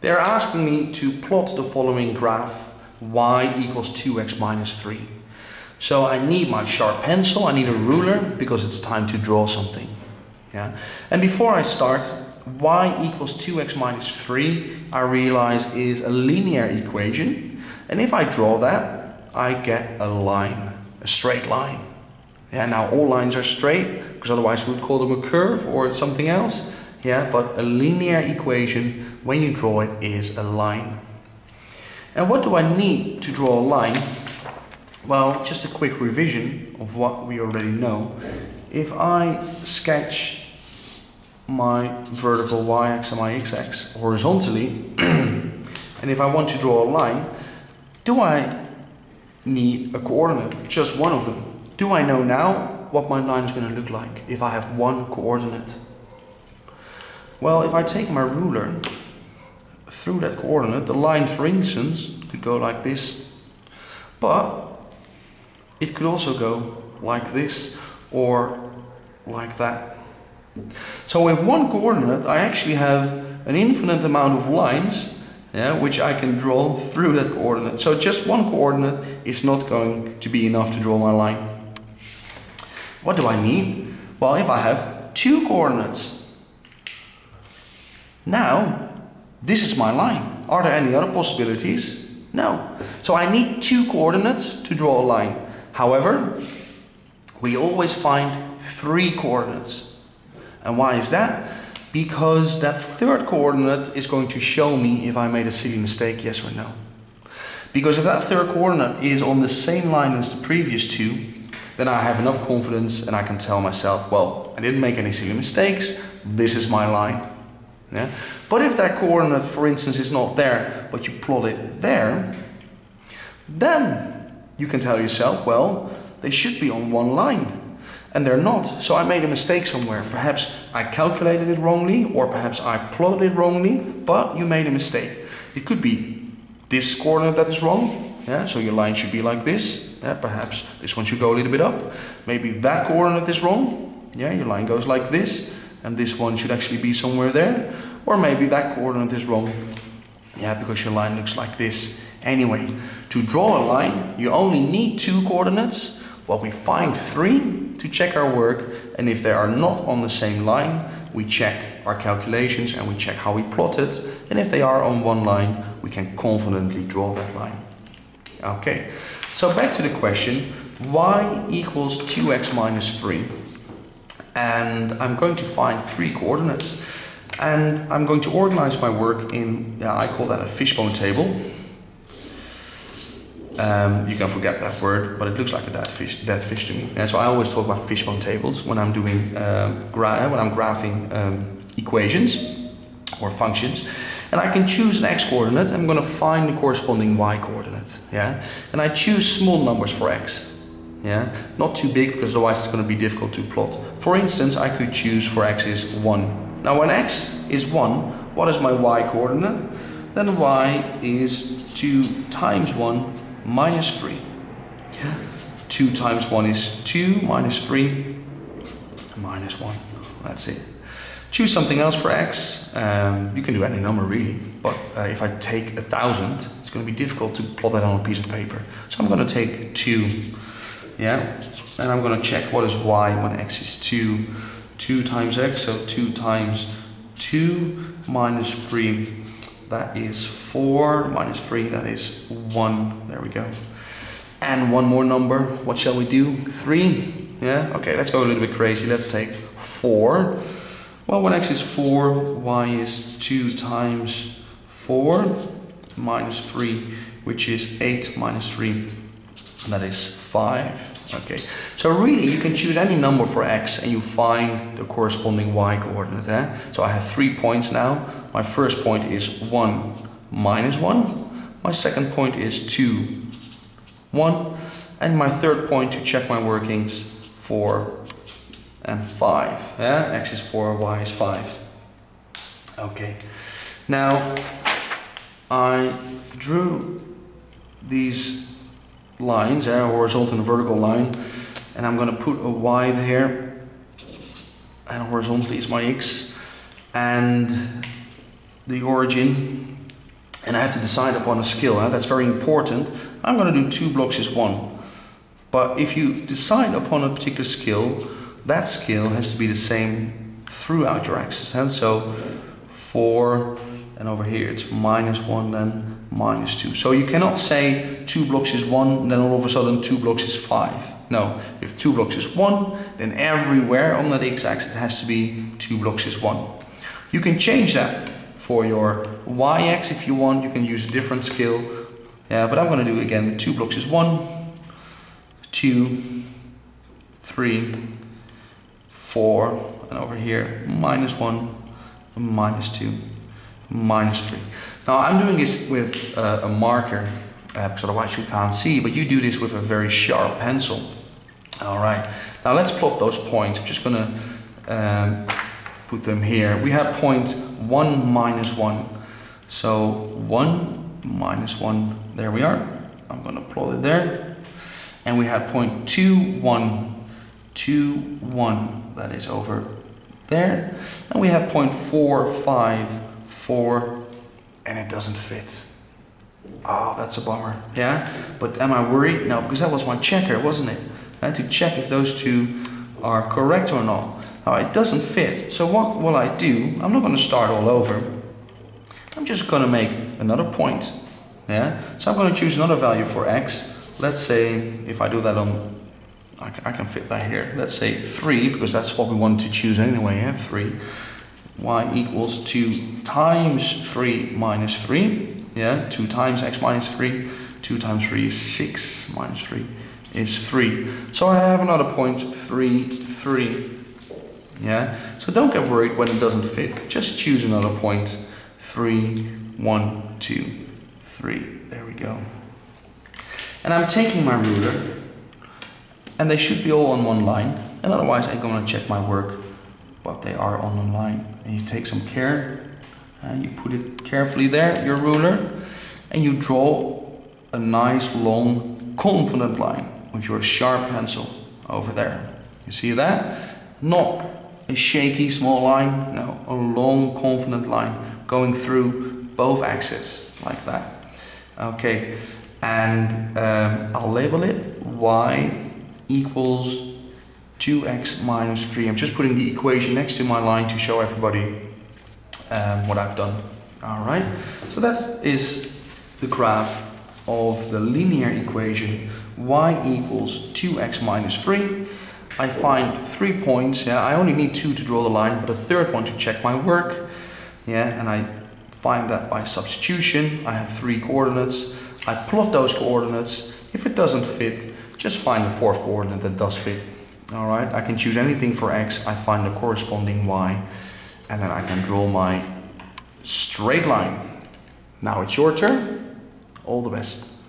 They're asking me to plot the following graph, y equals 2x minus 3. So I need my sharp pencil, I need a ruler, because it's time to draw something. Yeah? And before I start, y equals 2x minus 3, I realize is a linear equation. And if I draw that, I get a line, a straight line. Yeah, now all lines are straight, because otherwise we'd call them a curve or something else. Yeah, but a linear equation, when you draw it, is a line. And what do I need to draw a line? Well, just a quick revision of what we already know. If I sketch my vertical y-axis and my x-axis horizontally, and if I want to draw a line, do I need a coordinate? Just one of them. Do I know now what my line is going to look like if I have one coordinate? Well, if I take my ruler through that coordinate, the line, for instance, could go like this, but it could also go like this or like that. So with one coordinate, I actually have an infinite amount of lines, yeah, which I can draw through that coordinate. So just one coordinate is not going to be enough to draw my line. What do I need? Well, if I have two coordinates, now, this is my line. Are there any other possibilities? No. So I need two coordinates to draw a line. However, we always find three coordinates. And why is that? Because that third coordinate is going to show me if I made a silly mistake, yes or no. Because if that third coordinate is on the same line as the previous two, then I have enough confidence and I can tell myself, well, I didn't make any silly mistakes, this is my line. Yeah? But if that coordinate, for instance, is not there, but you plot it there, then you can tell yourself, well, they should be on one line, and they're not. So I made a mistake somewhere. Perhaps I calculated it wrongly, or perhaps I plotted it wrongly, but you made a mistake. It could be this coordinate that is wrong, yeah? So your line should be like this. Yeah? Perhaps this one should go a little bit up. Maybe that coordinate is wrong, yeah? Your line goes like this. And this one should actually be somewhere there. Or maybe that coordinate is wrong. Yeah, because your line looks like this. Anyway, to draw a line, you only need two coordinates. Well, we find three to check our work. And if they are not on the same line, we check our calculations and we check how we plot it. And if they are on one line, we can confidently draw that line. Okay, so back to the question, y equals 2x minus 3. And I'm going to find three coordinates, and I'm going to organize my work in, yeah, I call that a fishbone table. You can forget that word, but it looks like a dead fish to me. And so I always talk about fishbone tables when I'm doing when I'm graphing equations or functions. And I can choose an x-coordinate. I'm going to find the corresponding y-coordinate. Yeah, and I choose small numbers for x. Yeah, not too big, because otherwise it's going to be difficult to plot. For instance, I could choose for x is 1. Now when x is 1, what is my y coordinate? Then y is 2 times 1 minus 3. 2 times 1 is 2 minus 3 minus 1. That's it. Choose something else for x. You can do any number really, but if I take 1,000, it's going to be difficult to plot that on a piece of paper. So I'm going to take 2. Yeah, and I'm going to check what is y when x is 2. 2 times x, so 2 times 2 minus 3, that is 4, minus 3, that is 1, there we go. And one more number, what shall we do? 3, yeah, okay, let's go a little bit crazy, let's take 4. Well, when x is 4, y is 2 times 4 minus 3, which is 8 minus 3. And that is 5. Okay, so really you can choose any number for x and you find the corresponding y coordinate. Eh? So I have 3 points now. My first point is 1 minus 1. My second point is 2, 1. And my third point to check my workings, 4 and 5. Eh? X is 4, y is 5. Okay, now I drew these lines, a horizontal and vertical line, and I'm going to put a y there, and horizontally is my x, and the origin and I have to decide upon a skill. That's very important. I'm going to do two blocks as one. But if you decide upon a particular skill, that skill has to be the same throughout your axis. And so 4, and over here it's -1, then -2. So you cannot say 2 blocks is 1, and then all of a sudden 2 blocks is 5. No, if 2 blocks is 1, then everywhere on that x-axis it has to be 2 blocks is 1. You can change that for your y-axis if you want. You can use a different skill. Yeah, but I'm going to do again 2 blocks is 1. 2, 3, 4, and over here -1, -2, -3. Now I'm doing this with a marker because otherwise you can't see, but you do this with a very sharp pencil. Alright, now let's plot those points. I'm just gonna put them here. We have point 1, -1. So 1, -1, there we are. I'm gonna plot it there. And we had point 2, 1, 2, 1, that is over there, and we have point 4, 5, 4, and it doesn't fit. Oh, that's a bummer. Yeah, but am I worried? No, because that was my checker, wasn't it? I had to check if those two are correct or not. Now it doesn't fit, so what will I do? I'm not going to start all over. I'm just going to make another point. Yeah, so I'm going to choose another value for x. Let's say if I do that on, I can fit that here. Let's say 3, because that's what we wanted to choose anyway, yeah, 3. Y equals 2 times 3 minus 3, yeah, 2 times x minus 3, 2 times 3 is 6, minus 3 is 3. So I have another point, 3, 3, yeah. So don't get worried when it doesn't fit. Just choose another point, 3, 1, 2, 3, there we go. And I'm taking my ruler, and they should be all on one line, and otherwise I'm going to check my work, but they are on one line. And you take some care, and you put it carefully there, your ruler, and you draw a nice, long, confident line with your sharp pencil over there. You see that? Not a shaky, small line, no, a long, confident line going through both axes, like that. Okay. And I'll label it y equals 2x minus 3. I'm just putting the equation next to my line to show everybody what I've done. Alright, so that is the graph of the linear equation y equals 2x minus 3. I find 3 points. Yeah, I only need 2 to draw the line, but a third one to check my work. Yeah, and I find that by substitution. I have 3 coordinates. I plot those coordinates. If it doesn't fit, just find the 4th coordinate that does fit. All right, I can choose anything for x. I find the corresponding y, and then I can draw my straight line. Now it's your turn. All the best.